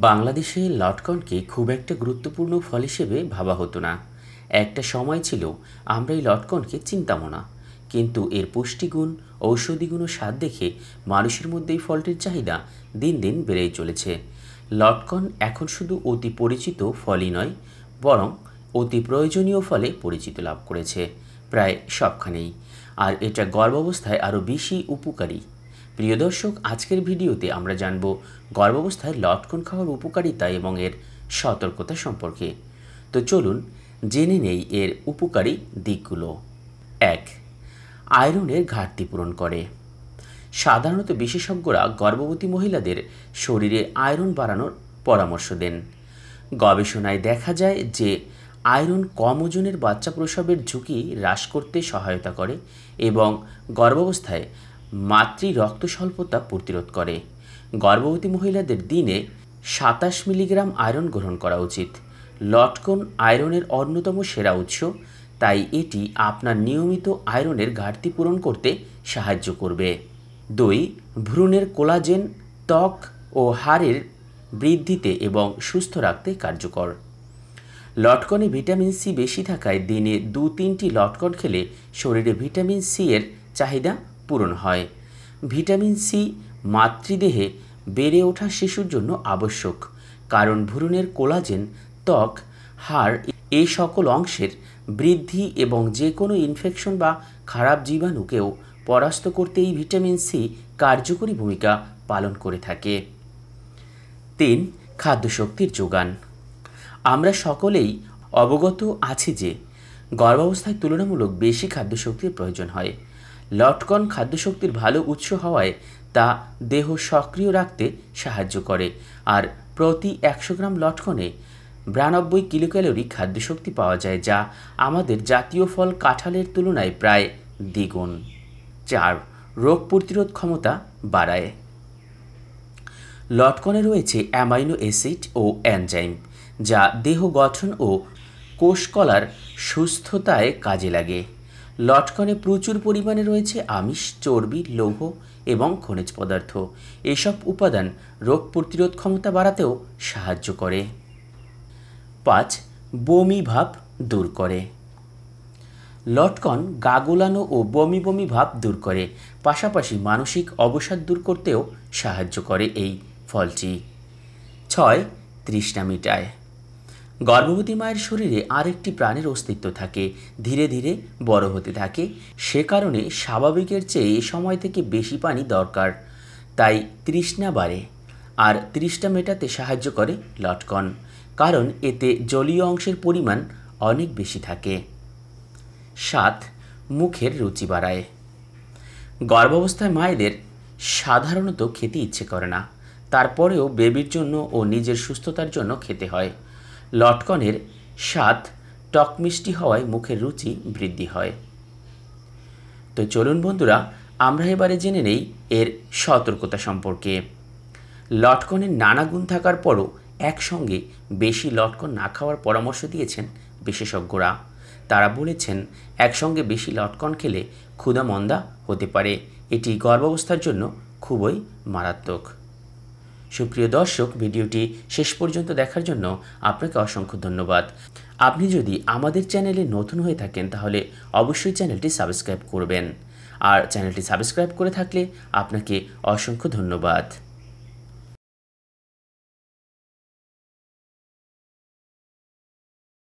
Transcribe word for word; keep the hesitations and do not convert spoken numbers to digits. बांग्लादेशे लटकनके खूब एक गुरुत्वपूर्ण फल हिसेबे भाबा हतो ना। एक समय छिलो आमरा लटकनके चिंतामो ना, किन्तु एर पुष्टिगुण औषधिगुण और स्वाद देखे मानुषेर मध्य फलटिर चाहिदा दिन दिन बेड़ेई चलेछे। लटकन एखन शुधु अति परिचित फलई नय बरং अति प्रयोजनीय फले परिचित लाभ करेछे प्राय सबखानेই, और एटा गर्भावस्थाय आरो बेशी उपकारी। प्रिय दर्शक, आजकेर भिडियोते आमरा जानबो गर्भावस्थाय लटकन खाओयार उपकारिता एबं एर सतर्कता सम्पर्के। तो चलुन जेने नेई एर उपकारी दिकगुलो। एक, आयरनेर घाटति पूरण करे। साधारणत विशेषज्ञरा गर्भवती महिलादेर शरीरे आयरन बाड़ानोर परामर्श देन। गवेषणाय देखा जाय जे आयरन कम ओजनेर बाच्चा प्रसवेर झुंकी ह्रास करते सहायता करे एबं गर्भावस्थाय मातृ रक्त स्वल्पता प्रतिरोध करे। गर्भवती महिलादेर दिने सत्ताईस मिलीग्राम आयरन ग्रहण करा उचित। लटकन आयरनेर अन्यतम सेरा उत्स, ताई एटी आपनार नियमित आयरनेर घाटति पूरण करते साहाय्य करबे। दुई, भ्रूणेर कोलाजेन त्वक ओ हाड़ेर बृद्धिते एबं सुस्थ राखते कार्यकर। लटकने भिटामिन सी बेशी थाकाय दिने दो तीनटी लटकन खेले शरीरे भिटामिन सी एर चाहिदा पूरण हय। भिटामिन सी मातृदेहे बेड़े ओठा शिशुर जन्य आवश्यक, कारण भ्रूणेर कोलाजेन त्वक हाड़ ए सकल अंशेर बृद्धि एबं जे कोनो इनफेक्शन बा खराब जीवाणुकेओ परास्त करते ही भिटामिन सी कार्यकरी भूमिका पालन करे थाके। तीन, खाद्यशक्तिर जोगान। आमरा सकलेई अवगत आछि जे गर्भावस्थाय तुलनामूलक बेशी खाद्यशक्तिर प्रयोजन हय। लटकन खाद्यशक्तिर भालो उत्स हवाय ता देह सक्रिय राखते साहाय्य करे और प्रति एकशो ग्राम लटकने बानब्बे किलो क्यालोरी खाद्यशक्ति पावा जाय, जा आमादेर जातीय फल काँठालेर तुलनाय प्राय द्विगुण। चार, रोग प्रतिरोध क्षमता बाड़ाय। लटकने रयेछे अ্যামাইনো অ্যাসিড ओ एनजाइम जा देह गठन और कोषकलार सुस्थताय काजे लागे। लटकने प्रचुर परिमाणे रयेछे आमिष, चर्बी, लौह एवं खनिज पदार्थ। एसब उपादान रोग प्रतिरोध क्षमता बाड़ातेओ साहाय्य करे। पाँच, बमी भाव दूर करे। लटकन गा गोलानो और बमी बमी भाव दूर करे, पाशापाशी मानसिक अवसाद दूर करतेओ साहाय्य करे एई फलटी। छय, तृष्णा मेटाय। गर्भवती मायर शरीरे आरेकटी प्राणेर अस्तित्व थाके, धीरे धीरे बड़ो होते थाके, से कारणे स्वाभाविकेर चेये समय थेके बेशी पानी दरकार, ताई तृष्णा बाड़े और तृष्णा मेटाते साहाय्य करे लटकन, कारण एते जलीय अंशेर परिमाण अनेक बेशी थाके। सात, मुखेर रुचि बाड़ाय। गर्भावस्थाय मायेदेर साधारणत खेते इच्छे करे ना, तारपरेओ बेबिर जन्य ओ निजेर सुस्थतार जन्य खेते हय। लटकनेर स्वाद टक मिष्टि हवाय मुखेर रुचि बृद्धि हय। तो चलुन बंधुरा आमरा एबारे जेने नेई एर सतर्कता सम्पर्के। लटकने नाना गुण थाकार परो एकसंगे बेशी लटकन ना खाওয়ার परामर्श दिয়েছেন विशेषज्ञরা। তারা বলেছেন একসঙ্গে বেশি লটকন খেলে ক্ষুধা মন্দা হতে পারে, এটি গর্ভাবস্থার জন্য খুবই মারাত্মক। সুপ্রিয় দর্শক, ভিডিওটি শেষ পর্যন্ত দেখার জন্য আপনাকে অসংখ্য ধন্যবাদ। আপনি যদি আমাদের চ্যানেলে নতুন হয়ে থাকেন তাহলে অবশ্যই চ্যানেলটি সাবস্ক্রাইব করবেন, আর চ্যানেলটি সাবস্ক্রাইব করে থাকলে আপনাকে অসংখ্য ধন্যবাদ।